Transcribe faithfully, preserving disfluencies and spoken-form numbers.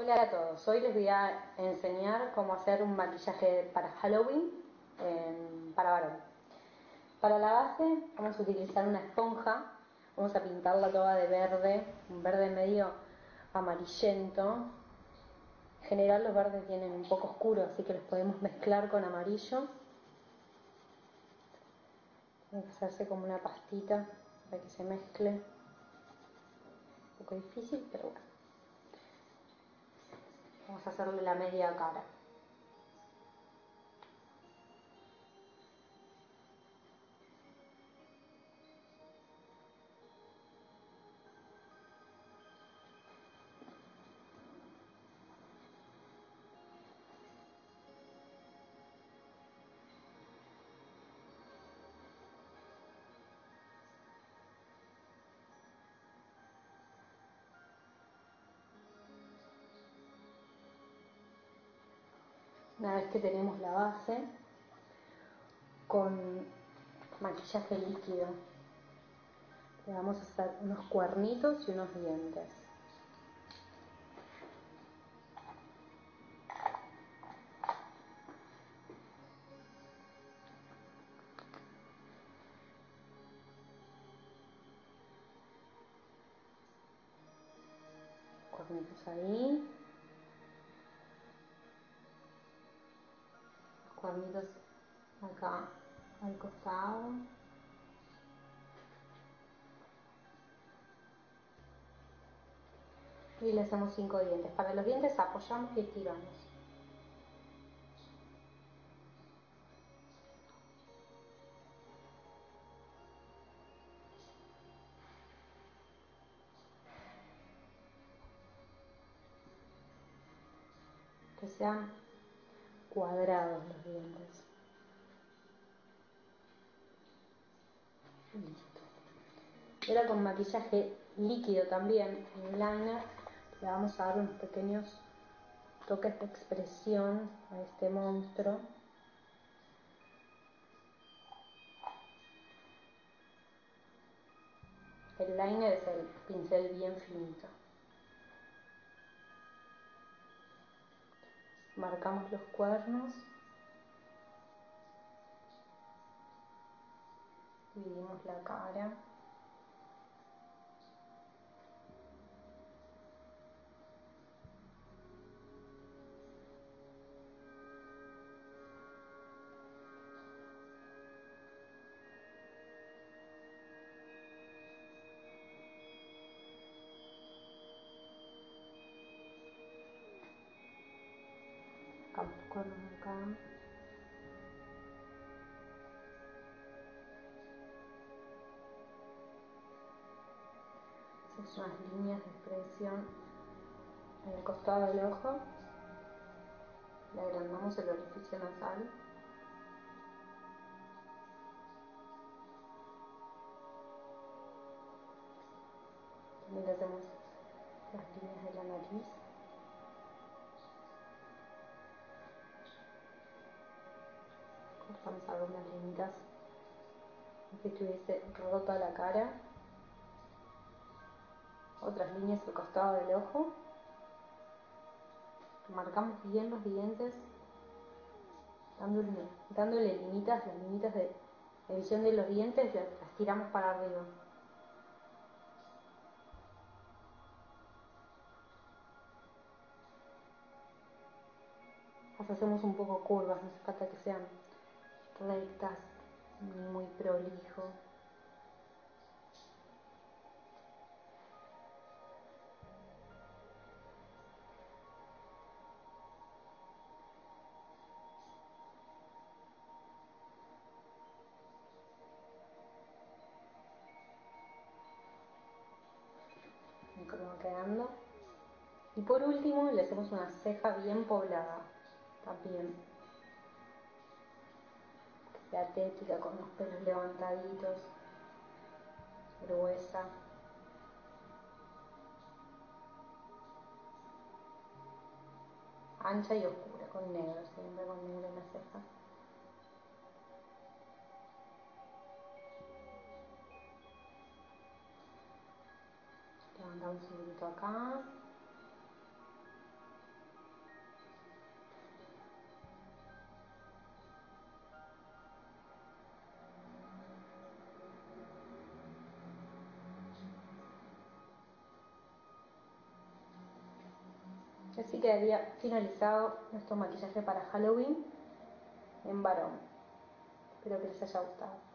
Hola a todos, hoy les voy a enseñar cómo hacer un maquillaje para Halloween eh, para varón. Para la base vamos a utilizar una esponja, vamos a pintarla toda de verde, un verde medio amarillento. En general los verdes vienen un poco oscuros, así que los podemos mezclar con amarillo. Tiene que hacerse como una pastita para que se mezcle. Un poco difícil, pero bueno. Vamos a hacerle la media cara. Una vez que tenemos la base con maquillaje líquido, le vamos a hacer unos cuernitos y unos dientes. Cuernitos ahí. Cuernitos acá al costado, y le hacemos cinco dientes. Para los dientes apoyamos y estiramos. Que sean cuadrados los dientes. Listo. Y ahora con maquillaje líquido también, en liner, le vamos a dar unos pequeños toques de expresión a este monstruo. El liner es el pincel bien finito. Marcamos los cuernos, dividimos la cara, con acá. Haces unas líneas de expresión en el costado del ojo, le agrandamos el orificio nasal. También le hacemos las líneas de la nariz. Cortamos algunas líneas como si estuviese rota la cara, otras líneas al costado del ojo. Marcamos bien los dientes, dándole, dándole linitas, las linitas de división de los dientes las, las tiramos para arriba. Las hacemos un poco curvas, no hace falta que sean rectas, muy prolijo. Y como va quedando. Y por último le hacemos una ceja bien poblada también, que sea tétrica, con los pelos levantaditos, gruesa. Ancha y oscura, con negro, siempre con negro en la ceja. Levantamos un poquito acá. Ya sí quedaría finalizado nuestro maquillaje para Halloween en varón. Espero que les haya gustado.